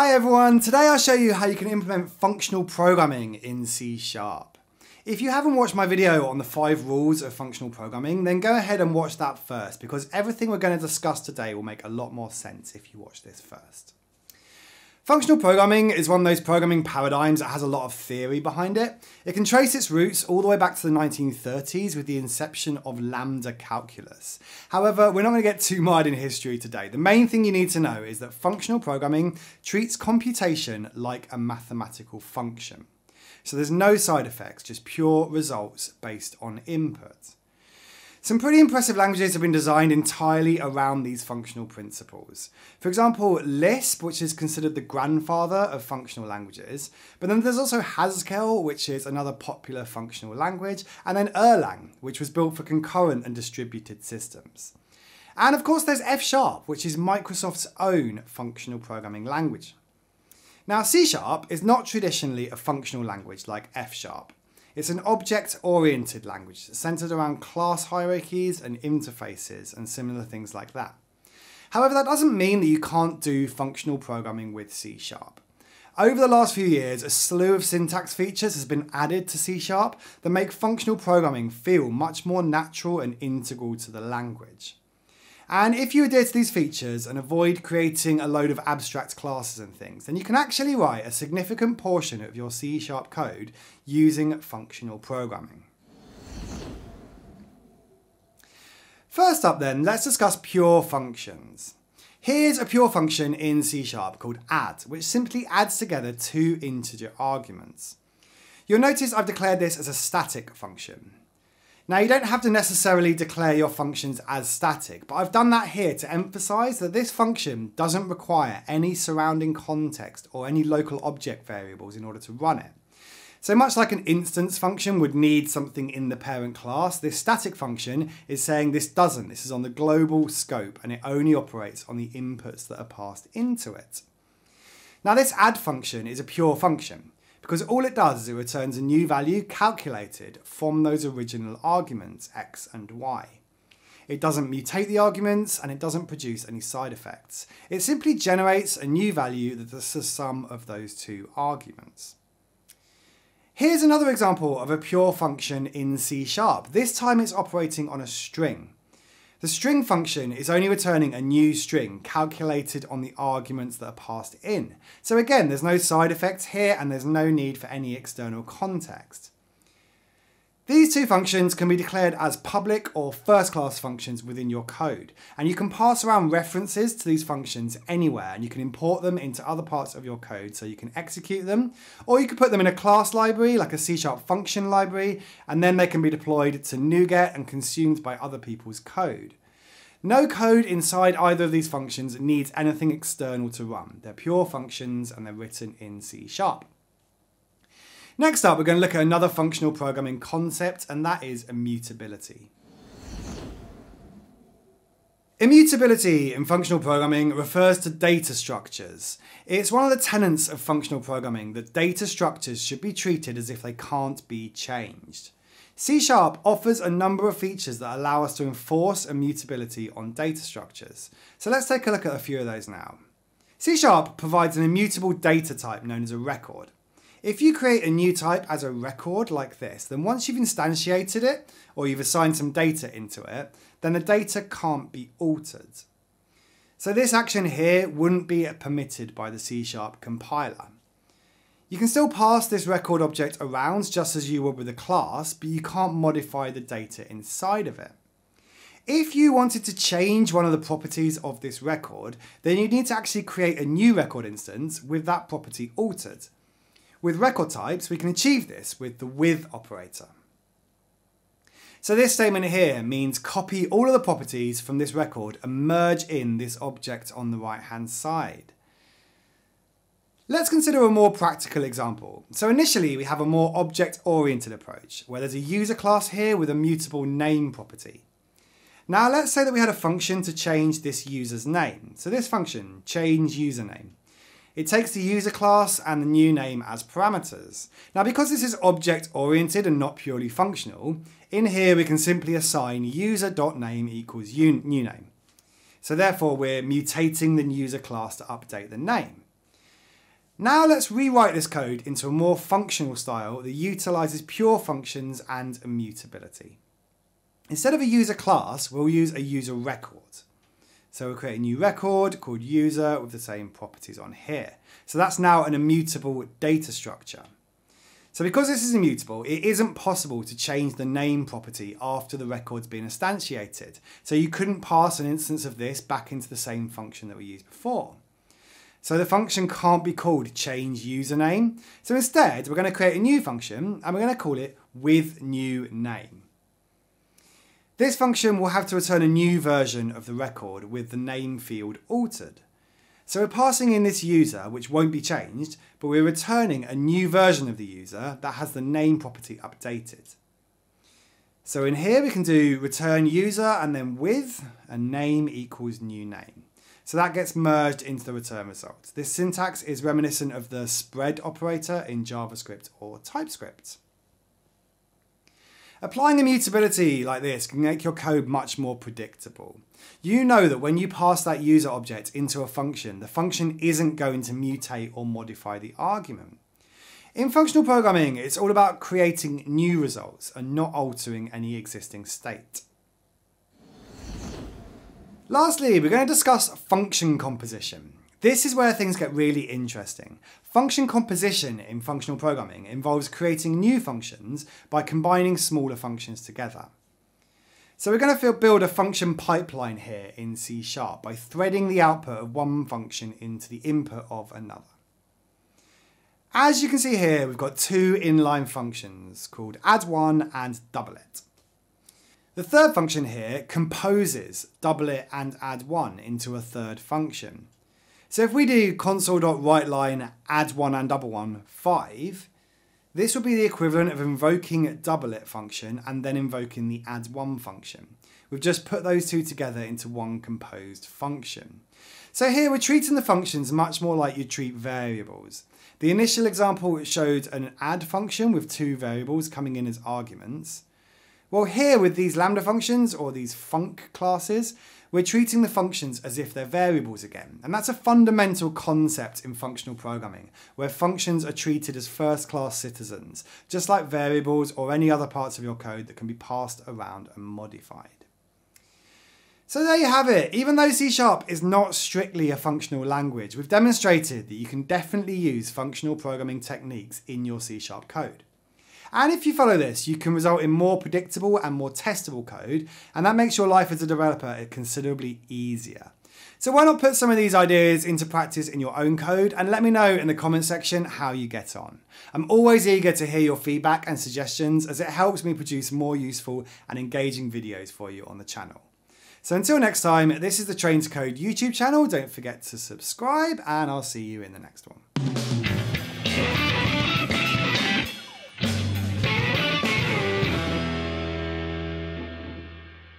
Hi everyone, today I'll show you how you can implement functional programming in C#. If you haven't watched my video on the 5 rules of functional programming, then go ahead and watch that first, because everything we're going to discuss today will make a lot more sense if you watch this first. Functional programming is one of those programming paradigms that has a lot of theory behind it. It can trace its roots all the way back to the 1930s with the inception of lambda calculus. However, we're not going to get too mired in history today. The main thing you need to know is that functional programming treats computation like a mathematical function. So there's no side effects, just pure results based on input. Some pretty impressive languages have been designed entirely around these functional principles. For example, Lisp, which is considered the grandfather of functional languages. But then there's also Haskell, which is another popular functional language. And then Erlang, which was built for concurrent and distributed systems. And of course, there's F#, which is Microsoft's own functional programming language. Now, C# is not traditionally a functional language like F#. It's an object-oriented language centered around class hierarchies and interfaces and similar things like that. However, that doesn't mean that you can't do functional programming with C#. Over the last few years, a slew of syntax features has been added to C# that make functional programming feel much more natural and integral to the language. And if you adhere to these features and avoid creating a load of abstract classes and things, then you can actually write a significant portion of your C# code using functional programming. First up then, let's discuss pure functions. Here's a pure function in C# called add, which simply adds together 2 integer arguments. You'll notice I've declared this as a static function. Now, you don't have to necessarily declare your functions as static, but I've done that here to emphasize that this function doesn't require any surrounding context or any local object variables in order to run it. So much like an instance function would need something in the parent class, this static function is saying this doesn't. This is on the global scope, and it only operates on the inputs that are passed into it. Now, this add function is a pure function, because all it does is it returns a new value calculated from those original arguments, x and y. It doesn't mutate the arguments, and it doesn't produce any side effects. It simply generates a new value that is the sum of those 2 arguments. Here's another example of a pure function in C#. This time it's operating on a string. The string function is only returning a new string calculated on the arguments that are passed in. So again, there's no side effects here, and there's no need for any external context. These 2 functions can be declared as public or first-class functions within your code, and you can pass around references to these functions anywhere, and you can import them into other parts of your code so you can execute them, or you can put them in a class library, like a C# function library, and then they can be deployed to NuGet and consumed by other people's code. No code inside either of these functions needs anything external to run. They're pure functions, and they're written in C#. Next up, we're going to look at another functional programming concept, and that is immutability. Immutability in functional programming refers to data structures. It's one of the tenets of functional programming that data structures should be treated as if they can't be changed. C# offers a number of features that allow us to enforce immutability on data structures. So let's take a look at a few of those now. C# provides an immutable data type known as a record. If you create a new type as a record like this, then once you've instantiated it, or you've assigned some data into it, then the data can't be altered. So this action here wouldn't be permitted by the C# compiler. You can still pass this record object around just as you would with a class, but you can't modify the data inside of it. If you wanted to change one of the properties of this record, then you'd need to actually create a new record instance with that property altered. With record types, we can achieve this with the with operator. So this statement here means copy all of the properties from this record and merge in this object on the right-hand side. Let's consider a more practical example. So initially, we have a more object-oriented approach, where there's a user class here with a mutable name property. Now, let's say that we had a function to change this user's name. So this function, change username. It takes the user class and the new name as parameters. Now, because this is object-oriented and not purely functional, in here we can simply assign user.name equals new name. So therefore, we're mutating the user class to update the name. Now let's rewrite this code into a more functional style that utilizes pure functions and immutability. Instead of a user class, we'll use a user record. So we'll create a new record called user with the same properties on here. So that's now an immutable data structure. So because this is immutable, it isn't possible to change the name property after the record's been instantiated. So you couldn't pass an instance of this back into the same function that we used before. So the function can't be called change username. So instead, we're going to create a new function and we're going to call it with new name. This function will have to return a new version of the record with the name field altered. So we're passing in this user, which won't be changed, but we're returning a new version of the user that has the name property updated. So in here we can do return user and then with, and name equals new name. So that gets merged into the return result. This syntax is reminiscent of the spread operator in JavaScript or TypeScript. Applying immutability like this can make your code much more predictable. You know that when you pass that user object into a function, the function isn't going to mutate or modify the argument. In functional programming, it's all about creating new results and not altering any existing state. Lastly, we're going to discuss function composition. This is where things get really interesting. Function composition in functional programming involves creating new functions by combining smaller functions together. So we're going to build a function pipeline here in C# by threading the output of one function into the input of another. As you can see here, we've got two inline functions called add1 and doublet. The third function here composes doublet and add1 into a third function. So if we do console.writeline add1 and double1 5, this will be the equivalent of invoking doublet function and then invoking the add1 function. We've just put those two together into one composed function. So here we're treating the functions much more like you treat variables. The initial example showed an add function with two variables coming in as arguments. Well, here with these lambda functions or these func classes, we're treating the functions as if they're variables again. And that's a fundamental concept in functional programming, where functions are treated as first-class citizens, just like variables or any other parts of your code that can be passed around and modified. So there you have it. Even though C# is not strictly a functional language, we've demonstrated that you can definitely use functional programming techniques in your C# code. And if you follow this, you can result in more predictable and more testable code, and that makes your life as a developer considerably easier. So why not put some of these ideas into practice in your own code, and let me know in the comment section how you get on. I'm always eager to hear your feedback and suggestions, as it helps me produce more useful and engaging videos for you on the channel. So until next time, this is the Train to Code YouTube channel. Don't forget to subscribe, and I'll see you in the next one.